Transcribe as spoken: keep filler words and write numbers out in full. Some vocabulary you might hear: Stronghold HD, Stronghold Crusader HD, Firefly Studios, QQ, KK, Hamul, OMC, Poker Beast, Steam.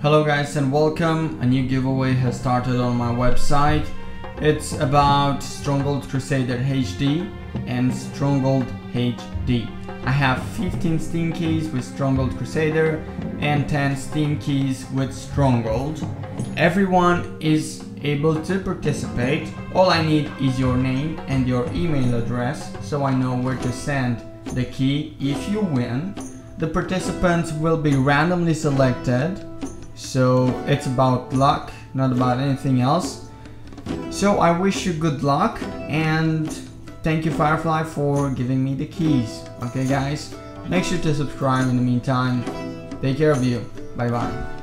Hello guys and welcome. A new giveaway has started on my website. It's about Stronghold Crusader H D and Stronghold H D. I have fifteen Steam keys with Stronghold Crusader and ten Steam keys with Stronghold. Everyone is able to participate. All I need is your name and your email address so I know where to send the key if you win. The participants will be randomly selected. So it's about luck, not about anything else. So I wish you good luck and thank you Firefly for giving me the keys. Okay guys, make sure to subscribe in the meantime. Take care of you. Bye bye.